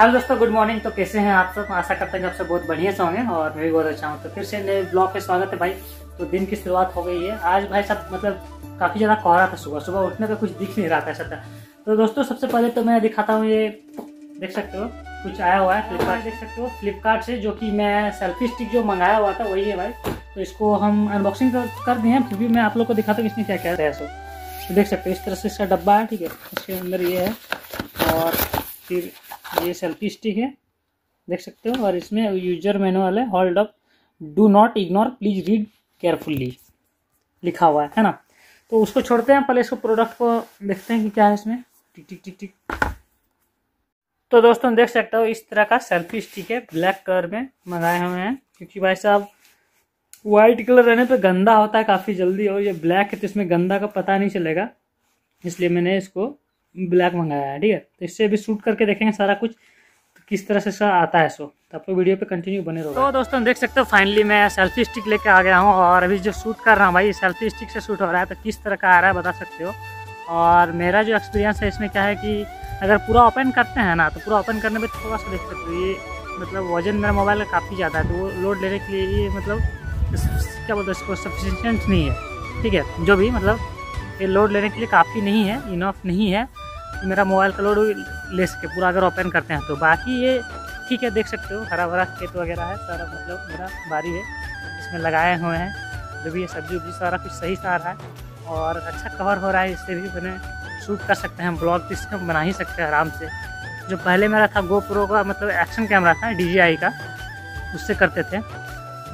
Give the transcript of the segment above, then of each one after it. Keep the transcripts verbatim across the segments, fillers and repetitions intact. Hello दोस्तों, good morning. तो कैसे हैं आप सब? आशा करते हैं कि आप सब बहुत बढ़िया से होंगे और मैं भी बहुत अच्छा हूँ। तो फिर से नए ब्लॉग पे स्वागत है भाई। तो दिन की शुरुआत हो गई है। आज भाई साहब मतलब काफ़ी ज़्यादा कोहरा था, सुबह सुबह उठने पे कुछ दिख नहीं रहा था ऐसा था। तो दोस्तों सबसे पहले तो मैं दिखाता हूँ, ये देख सकते हो कुछ आया हुआ है फ्लिपकार्ट, देख सकते हो फ्लिपकार्ट से, जो कि मैं सेल्फी स्टिक जो मंगाया हुआ था वही है भाई। तो इसको हम अनबॉक्सिंग कर दिए हैं, फिर भी मैं आप लोग को दिखाता हूँ इसमें क्या क्या है। सो देख सकते हो इस तरह से इसका डब्बा है, ठीक है, इसके अंदर ये है और फिर ये सेल्फी स्टिक है, देख सकते हो। और इसमें यूजर मैनुअल है, hold up, do not ignore, please read carefully लिखा हुआ है है ना। तो उसको छोड़ते हैं, पहले इसको प्रोडक्ट को देखते हैं कि क्या है इसमें। टिक टिक टिक टिक। तो दोस्तों देख सकते हो इस तरह का सेल्फी स्टिक है, ब्लैक कलर में मंगाए हुए हैं, क्योंकि भाई साहब वाइट कलर रहने पे गंदा होता है काफ़ी जल्दी, और ये ब्लैक है तो इसमें गंदा का पता नहीं चलेगा, इसलिए मैंने इसको ब्लैक मंगाया है, ठीक है। तो इससे भी शूट करके देखेंगे सारा कुछ तो किस तरह से सा आता है। सो तो आप लोग वीडियो पे कंटिन्यू बने रहो। तो दोस्तों देख सकते हो फाइनली मैं सेल्फी स्टिक लेके आ गया हूँ, और अभी जो शूट कर रहा हूँ भाई सेल्फी स्टिक से शूट हो रहा है। तो किस तरह का आ रहा है बता सकते हो। और मेरा जो एक्सपीरियंस है इसमें क्या है कि अगर पूरा ओपन करते हैं ना, तो पूरा ओपन करने में थोड़ा सा देख सकते हो ये मतलब वजन मेरा मोबाइल का काफ़ी ज़्यादा है, तो वो लोड लेने के लिए ये मतलब क्या बोलते हैं इसको, सफिशिएंट नहीं है, ठीक है। जो भी मतलब ये लोड लेने के लिए काफ़ी नहीं है, इनफ नहीं है, मेरा मोबाइल का लोड ले सके पूरा अगर ओपन करते हैं तो। बाकी ये ठीक है, देख सकते हो हरा भरा खेत वगैरह है सारा, मतलब मेरा बारी है इसमें लगाए हुए हैं जो भी ये सब्जी उब्जी सारा कुछ सही से आ रहा है और अच्छा कवर हो रहा है। इससे भी मैंने शूट कर सकते हैं, ब्लॉग इससे बना ही सकते हैं आराम से। जो पहले मेरा था गोप्रो का मतलब एक्शन कैमरा था डी जे आई का, उससे करते थे,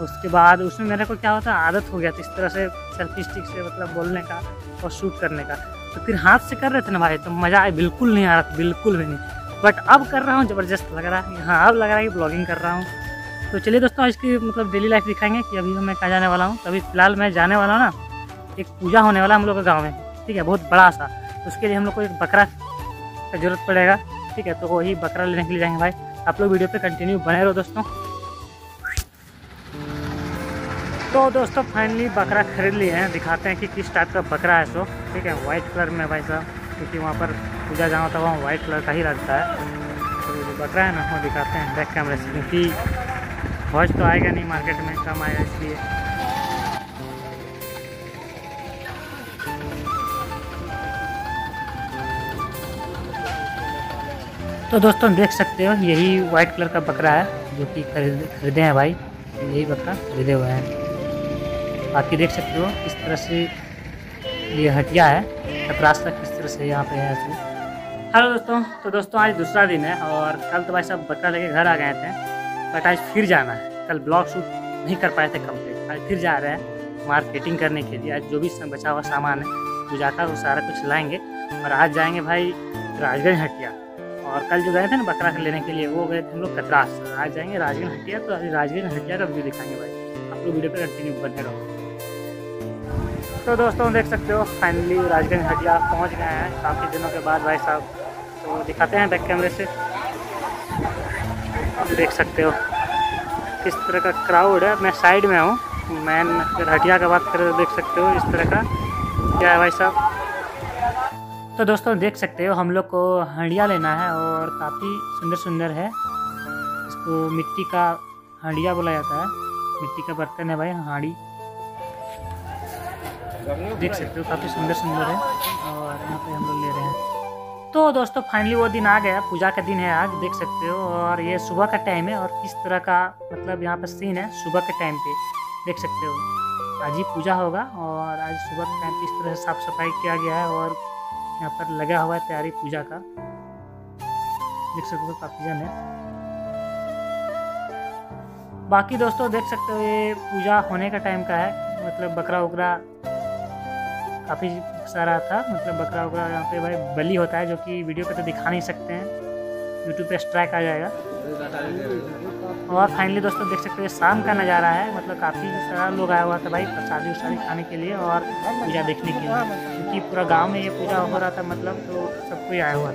उसके बाद उसमें मेरे को क्या होता है आदत हो गया था इस तरह से सेल्फी स्टिक से मतलब बोलने का और शूट करने का। तो फिर हाथ से कर रहे थे ना भाई, तो मज़ा बिल्कुल नहीं आ रहा था, बिल्कुल भी नहीं। बट अब कर रहा हूँ, ज़बरदस्त लग रहा है, हाँ अब लग रहा है कि ब्लॉगिंग कर रहा हूँ। तो चलिए दोस्तों इसकी मतलब डेली लाइफ दिखाएंगे कि अभी मैं कहाँ जाने वाला हूँ। तो अभी फिलहाल मैं जाने वाला हूँ ना, एक पूजा होने वाला है हम लोग के गाँव में, ठीक है, बहुत बड़ा सा। उसके लिए हम लोग को एक बकरा का जरूरत पड़ेगा, ठीक है। तो वही बकरा लेने के लिए जाएंगे भाई। आप लोग वीडियो पर कंटिन्यू बने रहो दोस्तों। तो दोस्तों फाइनली बकरा खरीद लिए हैं, दिखाते हैं कि किस टाइप का बकरा है। सो ठीक है, वाइट कलर में भाई साहब, क्योंकि वहाँ पर पूजा जाना होता है वहाँ वाइट कलर का ही लगता है। तो जो बकरा है ना वो दिखाते हैं बैक कैमरे से, क्योंकि वॉइस तो आएगा नहीं, मार्केट में कम आएगा इसलिए। तो दोस्तों देख सकते हो यही वाइट कलर का बकरा है जो कि खरीद खरीदे हैं भाई, यही बकरा खरीदे हुए हैं। बाकी देख सकते हो किस तरह से ये हटिया है, कतरास तक किस तरह से यहाँ पे है इसमें। हेलो दोस्तों, तो दोस्तों आज दूसरा दिन है और कल तो भाई साहब बकरा लेके घर आ गए थे, बट आज फिर जाना है। कल ब्लॉग शूट नहीं कर पाए थे कंप्लीट, आज फिर जा रहे हैं मार्केटिंग करने के लिए। आज जो भी बचा हुआ सामान है पूजा का वो सारा कुछ लाएंगे, और आज जाएंगे भाई राजगंज हटिया। और कल जो गए थे ना बकरा लेने के लिए वो गए थे हम लोग कतरास, आज जाएंगे राजगंज हटिया। तो आज राजगंज हटिया का व्यू दिखाएंगे भाई, आप लोग वीडियो पर कंटिन्यू बने रहो। तो दोस्तों देख सकते हो फाइनली राजगंज हटिया पहुंच गए हैं काफ़ी दिनों के बाद भाई साहब। तो दिखाते हैं बैक कैमरे से, आप देख सकते हो किस तरह का क्राउड है। मैं साइड में हूँ, मैन हटिया का बात करें तो देख सकते हो इस तरह का क्या है भाई साहब। तो दोस्तों देख सकते हो हम लोग को हंडिया लेना है, और काफ़ी सुंदर सुंदर है, इसको मिट्टी का हंडिया बोला जाता है, मिट्टी का बर्तन है भाई हांडी, देख सकते हो काफ़ी सुंदर सुंदर है, और यहाँ पे हम लोग ले रहे हैं। तो दोस्तों फाइनली वो दिन आ गया, पूजा का दिन है आज, देख सकते हो। और ये सुबह का टाइम है और किस तरह का मतलब यहाँ पर सीन है सुबह के टाइम पे, देख सकते हो। आज ही पूजा होगा और आज सुबह के टाइम पे इस तरह से साफ सफाई किया गया है, और यहाँ पर लगा हुआ है तैयारी पूजा का, देख सकते हो काफ़ी जन है। बाकी दोस्तों देख सकते हो ये पूजा होने का टाइम का है, मतलब बकरा उकरा काफ़ी सारा था, मतलब बकरा वकरा यहाँ पे भाई बलि होता है, जो कि वीडियो पे तो दिखा नहीं सकते हैं, यूट्यूब पे स्ट्राइक आ जाएगा। और फाइनली दोस्तों देख सकते हो शाम का नज़ारा है, मतलब काफ़ी सारा लोग आया हुआ था भाई प्रसादी उसादी खाने के लिए और पूजा देखने के लिए, क्योंकि पूरा गांव में ये पूजा हो रहा था मतलब, तो सब कोई आया हुआ था।